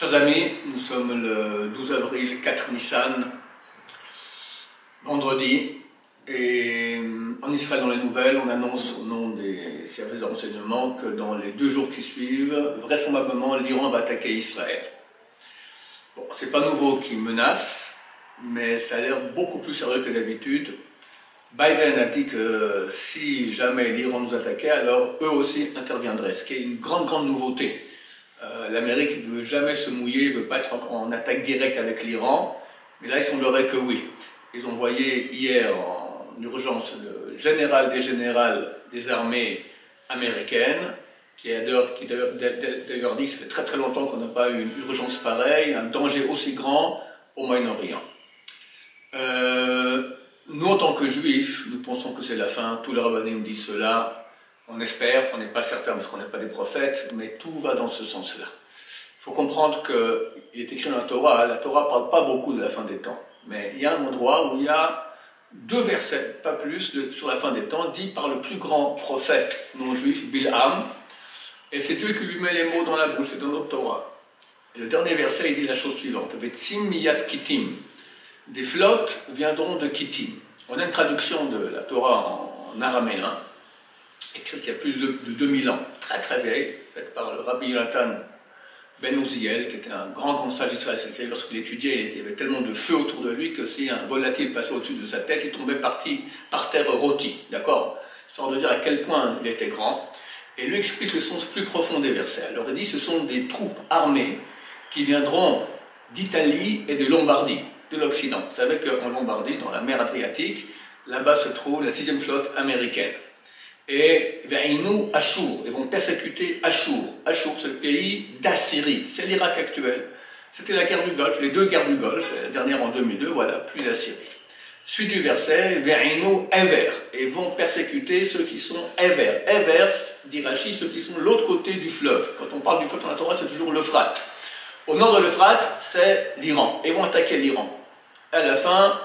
Chers amis, nous sommes le 12 avril, 4 Nissan, vendredi, et en Israël dans les nouvelles, on annonce au nom des services de renseignement que dans les 2 jours qui suivent, vraisemblablement l'Iran va attaquer Israël. Bon, c'est pas nouveau qu'il menace, mais ça a l'air beaucoup plus sérieux que d'habitude. Biden a dit que si jamais l'Iran nous attaquait, alors eux aussi interviendraient, ce qui est une grande nouveauté. L'Amérique ne veut jamais se mouiller, ne veut pas être en attaque directe avec l'Iran, mais là il semblerait que oui. Ils ont envoyé hier en urgence le général des armées américaines, qui a d'ailleurs dit que ça fait très longtemps qu'on n'a pas eu une urgence pareille, un danger aussi grand au Moyen-Orient. Nous en tant que juifs, nous pensons que c'est la fin, tous les rabbinim disent cela. On espère, on n'est pas certain parce qu'on n'est pas des prophètes, mais tout va dans ce sens-là. Il faut comprendre qu'il est écrit dans la Torah ne parle pas beaucoup de la fin des temps, mais il y a un endroit où il y a 2 versets, pas plus, sur la fin des temps, dit par le plus grand prophète non-juif, Bilham, et c'est Dieu qui lui met les mots dans la bouche, c'est dans notre Torah. Et le dernier verset, il dit la chose suivante, « Vetsim miyat kitim » Des flottes viendront de Kittim. On a une traduction de la Torah en araméen, écrite il y a plus de 2000 ans, très vieille, faite par le Rabbi Yonatan Ben Ouziel, qui était un grand sage d'Israël. Lorsqu'il étudiait, il y avait tellement de feu autour de lui que si un volatile passait au-dessus de sa tête, il tombait par terre rôti, d'accord? Histoire de dire à quel point il était grand. Et lui explique le sens plus profond des versets. Alors il dit, ce sont des troupes armées qui viendront d'Italie et de Lombardie, de l'Occident. Vous savez qu'en Lombardie, dans la mer Adriatique, là-bas se trouve la 6e flotte américaine. Et Ve'inou Ashur, ils vont persécuter Ashur. Ashur, c'est le pays d'Assyrie, c'est l'Irak actuel. C'était la guerre du Golfe, les 2 guerres du Golfe, la dernière en 2002, voilà, plus l'Assyrie. Suite du verset, Ve'inou Ever, et vont persécuter ceux qui sont Ever. Ever, dit Rashi, ceux qui sont l'autre côté du fleuve. Quand on parle du fleuve dans la Torah, c'est toujours l'Euphrate. Au nord de l'Euphrate, c'est l'Iran. Ils vont attaquer l'Iran. À la fin,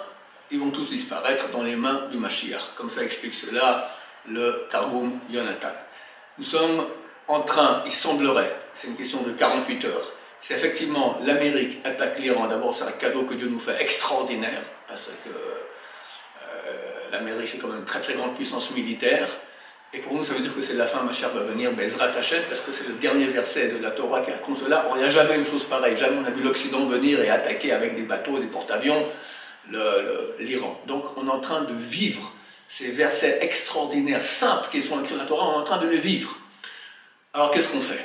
ils vont tous disparaître dans les mains du Mashiach. Comme ça explique cela le Targum Yonatan. Nous sommes en train, il semblerait, c'est une question de 48 heures, si effectivement l'Amérique attaque l'Iran, d'abord c'est un cadeau que Dieu nous fait extraordinaire, parce que l'Amérique c'est quand même une très grande puissance militaire, et pour nous ça veut dire que c'est la fin, Mashiach va venir, mais Ezrat Hashem, parce que c'est le dernier verset de la Torah qui raconte cela. Or, il n'y a jamais une chose pareille, jamais on a vu l'Occident venir et attaquer avec des bateaux, des porte-avions, l'Iran. Donc on est en train de vivre ces versets extraordinaires, simples qui sont écrits dans la Torah, on est en train de les vivre. Alors qu'est-ce qu'on fait?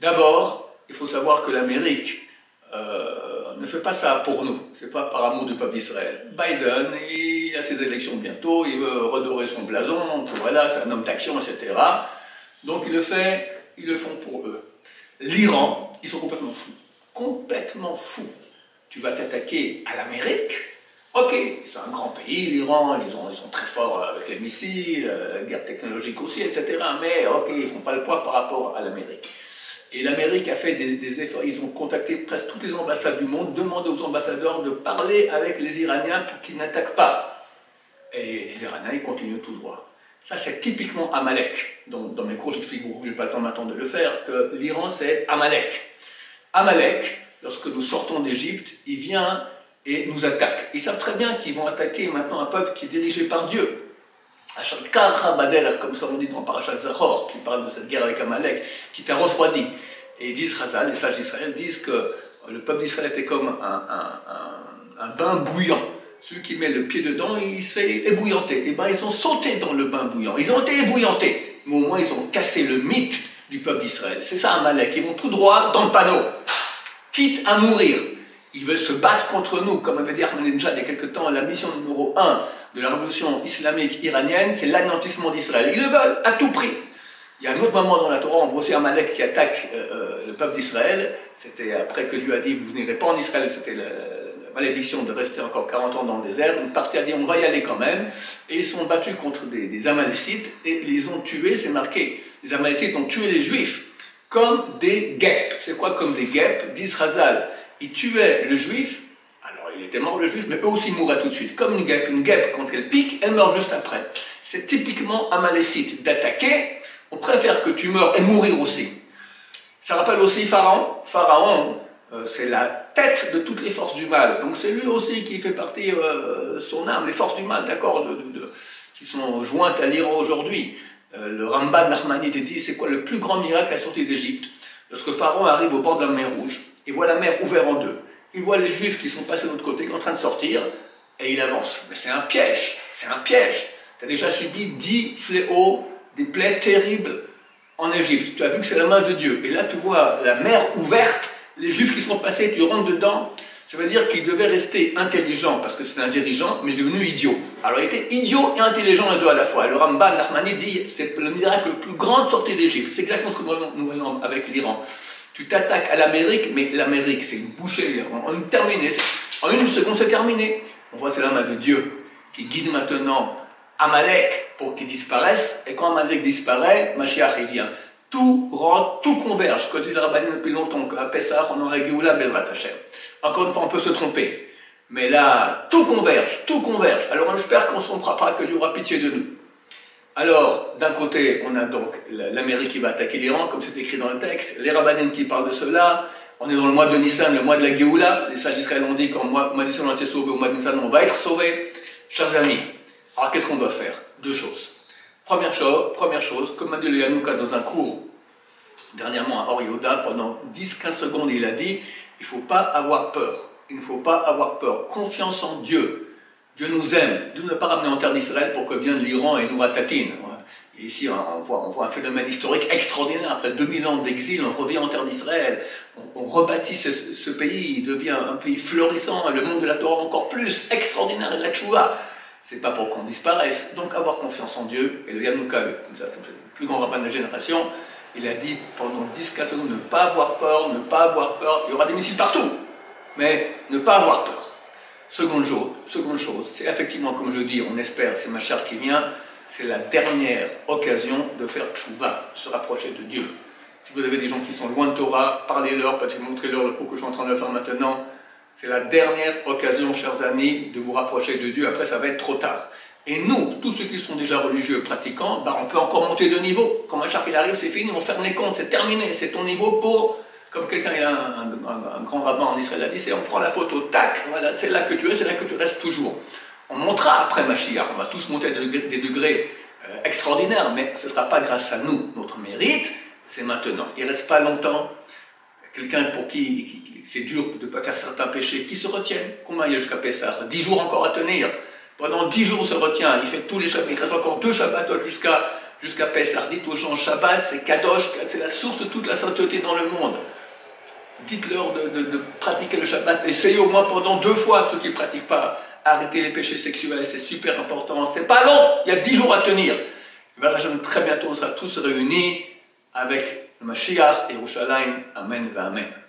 D'abord, il faut savoir que l'Amérique ne fait pas ça pour nous, c'est pas par amour du peuple d'Israël. Biden, il a ses élections bientôt, il veut redorer son blason, voilà, c'est un homme d'action, etc. Donc il le fait, ils le font pour eux. L'Iran, ils sont complètement fous. Complètement fous. Tu vas t'attaquer à l'Amérique? Ok, c'est un grand pays, l'Iran, ils sont très forts avec les missiles, la guerre technologique aussi, etc. Mais ok, ils ne font pas le poids par rapport à l'Amérique. Et l'Amérique a fait des efforts, ils ont contacté presque toutes les ambassades du monde, demandé aux ambassadeurs de parler avec les Iraniens pour qu'ils n'attaquent pas. Et les Iraniens, ils continuent tout droit. Ça, c'est typiquement Amalek. Dans mes cours, j'explique beaucoup, je n'ai pas le temps maintenant de le faire, que l'Iran, c'est Amalek. Amalek, lorsque nous sortons d'Égypte, il vient et nous attaque. Ils savent très bien qu'ils vont attaquer maintenant un peuple qui est dirigé par Dieu. Comme ça on dit dans Paracha Zahor, qui parle de cette guerre avec Amalek, qui t'a refroidi. Et ils disent, Hazal, les sages d'Israël disent que le peuple d'Israël était comme un bain bouillant. Celui qui met le pied dedans, il se fait ébouillanter. Et bien ils ont sauté dans le bain bouillant, ils ont été ébouillantés. Mais au moins ils ont cassé le mythe du peuple d'Israël. C'est ça Amalek, ils vont tout droit dans le panneau, quitte à mourir. Ils veulent se battre contre nous, comme avait dit Ahmadinejad il y a quelque temps, la mission numéro 1 de la révolution islamique iranienne, c'est l'anéantissement d'Israël. Ils le veulent, à tout prix. Il y a un autre moment dans la Torah, on voit aussi Amalek qui attaque le peuple d'Israël. C'était après que Dieu a dit, vous n'irez pas en Israël, c'était la malédiction de rester encore 40 ans dans le désert. Une partie a dit, on va y aller quand même. Et ils sont battus contre des Amalécites et ils les ont tués, c'est marqué. Les Amalécites ont tué les Juifs comme des guêpes. C'est quoi comme des guêpes? Disent Hazal. Ils tuaient le juif, alors il était mort le juif, mais eux aussi mourraient tout de suite. Comme une guêpe quand elle pique, elle meurt juste après. C'est typiquement amalécite d'attaquer, on préfère que tu meurs et mourir aussi. Ça rappelle aussi Pharaon. Pharaon, c'est la tête de toutes les forces du mal. Donc c'est lui aussi qui fait partie, son âme, les forces du mal, d'accord, qui sont jointes à l'Iran aujourd'hui. Le Ramban Nahmani dit, c'est quoi le plus grand miracle à la sortie d'Égypte? Lorsque Pharaon arrive au bord de la mer Rouge, il voit la mer ouverte en deux. Il voit les Juifs qui sont passés de l'autre côté, qui sont en train de sortir, et il avance. Mais c'est un piège, c'est un piège. Tu as déjà subi 10 fléaux, des plaies terribles en Égypte. Tu as vu que c'est la main de Dieu. Et là, tu vois la mer ouverte, les Juifs qui sont passés, tu rentres dedans. Ça veut dire qu'il devait rester intelligent, parce que c'est un dirigeant, mais devenu idiot. Alors il était idiot et intelligent les deux à la fois. Et le Ramban Nahmani dit, c'est le miracle le plus grand de sortie d'Égypte. C'est exactement ce que nous voyons avec l'Iran. Tu t'attaques à l'Amérique, mais l'Amérique, c'est une bouchée. En une seconde, c'est terminé. On voit, c'est la main de Dieu qui guide maintenant Amalek pour qu'il disparaisse. Et quand Amalek disparaît, Mashiach, il vient. Tout rentre, tout converge. Comme dit le Rabbanim depuis longtemps, qu'à Pessah, on aurait Géoula Bezrat Hashem. Encore une fois, on peut se tromper. Mais là, tout converge, tout converge. Alors on espère qu'on ne se trompera pas, que Dieu aura pitié de nous. Alors, d'un côté, on a donc l'Amérique qui va attaquer l'Iran, comme c'est écrit dans le texte. Les Rabbanim qui parlent de cela. On est dans le mois de Nissan, le mois de la Géoula. Les sages d'Israël ont dit qu'en mois de Nissan, on a été sauvés, au mois de Nissan, on va être sauvés. Chers amis, alors qu'est-ce qu'on doit faire? Deux choses. Première chose, comme a dit le Yanuka dans un cours dernièrement à Orihouda, pendant 10-15 secondes, il a dit, il ne faut pas avoir peur. Il ne faut pas avoir peur. Confiance en Dieu. Dieu nous aime. Dieu ne l'a pas ramené en terre d'Israël pour que vienne l'Iran et nous ratatine. Et ici, on voit un phénomène historique extraordinaire. Après 2000 ans d'exil, on revient en terre d'Israël. On rebâtit ce pays. Il devient un pays florissant. Le monde de la Torah encore plus. Extraordinaire. Et la Tshuva. C'est pas pour qu'on disparaisse. Donc, avoir confiance en Dieu. Et le Yanuka, le plus grand rabbin de la génération, il a dit pendant 10-15 secondes, ne pas avoir peur, ne pas avoir peur. Il y aura des missiles partout, mais ne pas avoir peur. Seconde chose, c'est effectivement, comme je dis, on espère, c'est ma chère qui vient, c'est la dernière occasion de faire Tshuva, se rapprocher de Dieu. Si vous avez des gens qui sont loin de Torah, parlez-leur, peut-être montrez-leur le coup que je suis en train de faire maintenant. C'est la dernière occasion, chers amis, de vous rapprocher de Dieu. Après, ça va être trop tard. Et nous, tous ceux qui sont déjà religieux, pratiquants, bah on peut encore monter de niveau. Quand Mashiach il arrive, c'est fini, on ferme les comptes, c'est terminé. C'est ton niveau pour, comme quelqu'un, il a un grand rabbin en Israël, a dit, c'est on prend la photo, tac, voilà, c'est là que tu es, c'est là que tu restes toujours. On montera après Mashiach, on va tous monter des degrés extraordinaires, mais ce ne sera pas grâce à nous. Notre mérite, c'est maintenant. Il ne reste pas longtemps. Quelqu'un pour qui c'est dur de ne pas faire certains péchés, qui se retiennent. Combien il y a jusqu'à Pessah? 10 jours encore à tenir. Pendant 10 jours, on se retient, il fait tous les Shabbats, il reste encore 2 Shabbats jusqu'à Pessah. Dites aux gens, Shabbat, c'est Kadosh, c'est la source de toute la sainteté dans le monde. Dites-leur de pratiquer le Shabbat, essayez au moins pendant 2 fois, ceux qui ne pratiquent pas. Arrêtez les péchés sexuels, c'est super important, c'est pas long, il y a 10 jours à tenir. Très bientôt, on sera tous réunis avec le Mashiach et Yerushalayim. Amen, va amen.